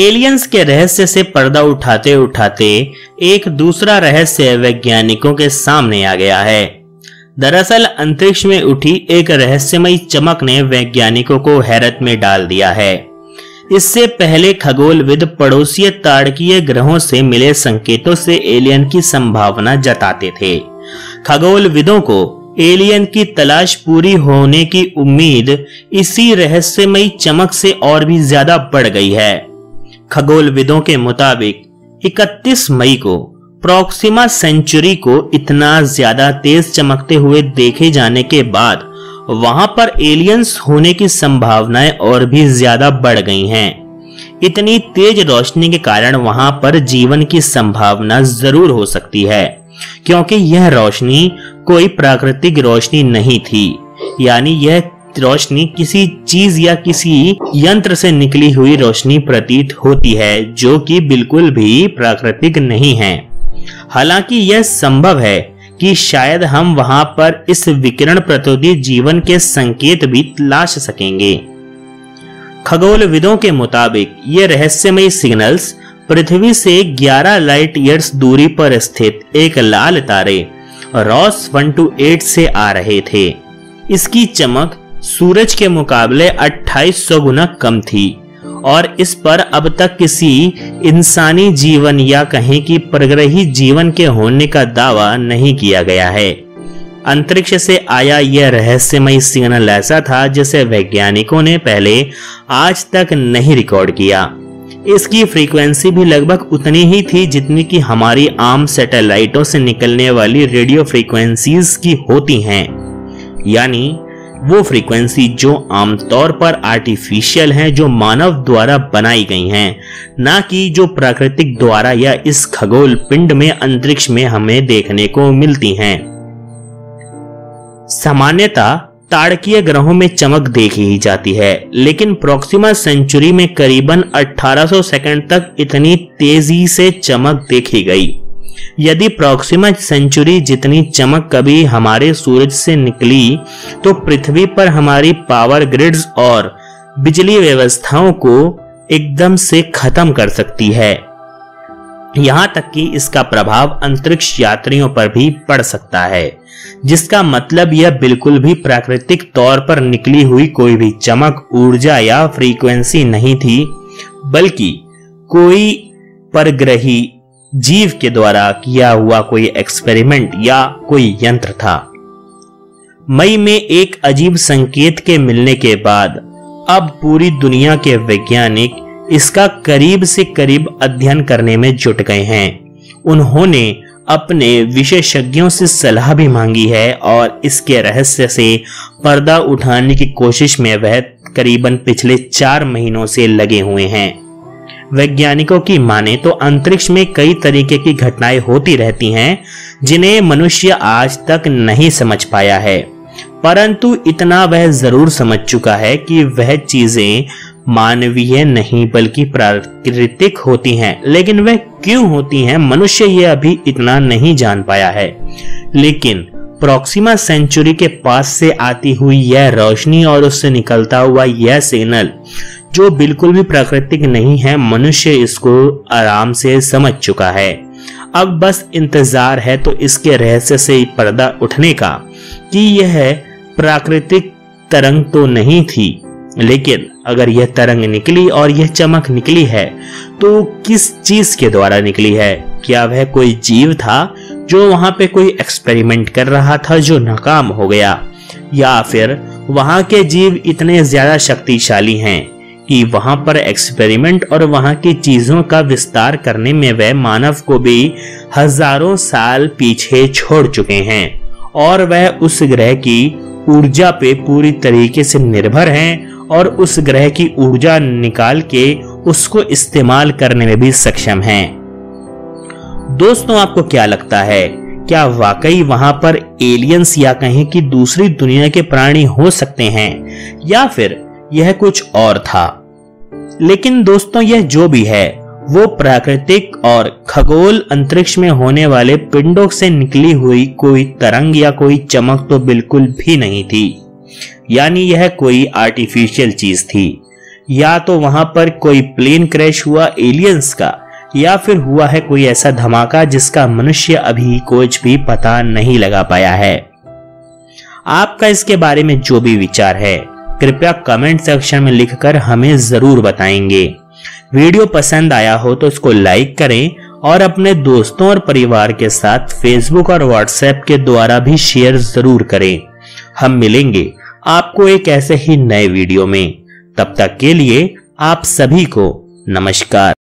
Aliens के रहस्य से पर्दा उठाते उठाते एक दूसरा रहस्य वैज्ञानिकों के सामने आ गया है। दरअसल अंतरिक्ष में उठी एक रहस्यमयी चमक ने वैज्ञानिकों को हैरत में डाल दिया है। इससे पहले खगोलविद पड़ोसी तारकीय ग्रहों से मिले संकेतों से एलियन की संभावना जताते थे। खगोलविदों को एलियन की तलाश पूरी होने की उम्मीद इसी रहस्यमयी चमक से और भी ज्यादा बढ़ गई है। खगोलविदों के मुताबिक 31 मई को प्रॉक्सिमा सेंचुरी को इतना ज्यादा तेज चमकते हुए देखे जाने के बाद वहां पर एलियंस होने की संभावनाएं और भी ज्यादा बढ़ गई हैं। इतनी तेज रोशनी के कारण वहां पर जीवन की संभावना जरूर हो सकती है, क्योंकि यह रोशनी कोई प्राकृतिक रोशनी नहीं थी, यानी यह रोशनी किसी चीज या किसी यंत्र से निकली हुई रोशनी प्रतीत होती है, जो कि बिल्कुल भी प्राकृतिक नहीं है। हालांकि यह संभव है कि शायद हम वहां पर इस विकिरण प्रतिरोधी जीवन के संकेत भी तलाश सकेंगे। खगोलविदों के मुताबिक ये रहस्यमयी सिग्नल्स पृथ्वी से 11 लाइट ईयर्स दूरी पर स्थित एक लाल तारे रॉस 128 से आ रहे थे। इसकी चमक सूरज के मुकाबले 2800 गुना कम थी और इस पर अब तक किसी इंसानी जीवन या कहीं की परग्रही जीवन के होने का दावा नहीं किया गया है। अंतरिक्ष से आया यह रहस्यमयी सिग्नल ऐसा था जिसे वैज्ञानिकों ने पहले आज तक नहीं रिकॉर्ड किया। इसकी फ्रीक्वेंसी भी लगभग उतनी ही थी जितनी कि हमारी आम सैटेलाइटों से निकलने वाली रेडियो फ्रीक्वेंसीज की होती हैं, यानी वो फ्रीक्वेंसी जो आमतौर पर आर्टिफिशियल हैं, जो मानव द्वारा बनाई गई हैं, ना कि जो प्राकृतिक द्वारा या इस खगोल पिंड में अंतरिक्ष में हमें देखने को मिलती हैं। सामान्यतः तारकीय ग्रहों में चमक देखी ही जाती है, लेकिन प्रॉक्सिमा सेंचुरी में करीबन 1800 सेकंड तक इतनी तेजी से चमक देखी गई। यदि प्रॉक्सिमा सेंचुरी जितनी चमक कभी हमारे सूरज से निकली तो पृथ्वी पर हमारी पावर ग्रिड्स और बिजली व्यवस्थाओं को एकदम से खत्म कर सकती है। यहां तक कि इसका प्रभाव अंतरिक्ष यात्रियों पर भी पड़ सकता है, जिसका मतलब यह बिल्कुल भी प्राकृतिक तौर पर निकली हुई कोई भी चमक, ऊर्जा या फ्रीक्वेंसी नहीं थी, बल्कि कोई परग्रही जीव के द्वारा किया हुआ कोई एक्सपेरिमेंट या कोई यंत्र था। मई में एक अजीब संकेत के मिलने के बाद अब पूरी दुनिया के वैज्ञानिक इसका करीब से करीब अध्ययन करने में जुट गए हैं। उन्होंने अपने विशेषज्ञों से सलाह भी मांगी है और इसके रहस्य से पर्दा उठाने की कोशिश में वह करीबन पिछले 4 महीनों से लगे हुए हैं। वैज्ञानिकों की माने तो अंतरिक्ष में कई तरीके की घटनाएं होती रहती हैं जिन्हें मनुष्य आज तक नहीं समझ पाया है, परंतु इतना वह जरूर समझ चुका है कि वह चीजें मानवीय नहीं बल्कि प्राकृतिक होती हैं। लेकिन वह क्यों होती हैं, मनुष्य यह अभी इतना नहीं जान पाया है। लेकिन प्रॉक्सिमा सेंचुरी के पास से आती हुई यह रोशनी और उससे निकलता हुआ यह सिग्नल जो बिल्कुल भी प्राकृतिक नहीं है, मनुष्य इसको आराम से समझ चुका है। अब बस इंतजार है तो इसके रहस्य से पर्दा उठने का कि यह प्राकृतिक तरंग तो नहीं थी, लेकिन अगर यह तरंग निकली और यह चमक निकली है तो किस चीज के द्वारा निकली है। क्या वह कोई जीव था जो वहां पे कोई एक्सपेरिमेंट कर रहा था जो नाकाम हो गया, या फिर वहां के जीव इतने ज्यादा शक्तिशाली हैं कि वहां पर एक्सपेरिमेंट और वहां की चीजों का विस्तार करने में वह मानव को भी हजारों साल पीछे छोड़ चुके हैं और वह उस ग्रह की ऊर्जा पे पूरी तरीके से निर्भर हैं और उस ग्रह की ऊर्जा निकाल के उसको इस्तेमाल करने में भी सक्षम हैं। दोस्तों, आपको क्या लगता है, क्या वाकई वहां पर एलियंस या कहीं की दूसरी दुनिया के प्राणी हो सकते हैं या फिर यह कुछ और था? लेकिन दोस्तों, यह जो भी है वो प्राकृतिक और खगोल अंतरिक्ष में होने वाले पिंडों से निकली हुई कोई तरंग या कोई चमक तो बिल्कुल भी नहीं थी, यानी यह कोई आर्टिफिशियल चीज थी। या तो वहां पर कोई प्लेन क्रैश हुआ एलियंस का, या फिर हुआ है कोई ऐसा धमाका जिसका मनुष्य अभी कुछ भी पता नहीं लगा पाया है। आपका इसके बारे में जो भी विचार है कृपया कमेंट सेक्शन में लिखकर हमें जरूर बताएंगे। वीडियो पसंद आया हो तो इसको लाइक करें और अपने दोस्तों और परिवार के साथ फेसबुक और व्हाट्सएप के द्वारा भी शेयर जरूर करें। हम मिलेंगे आपको एक ऐसे ही नए वीडियो में, तब तक के लिए आप सभी को नमस्कार।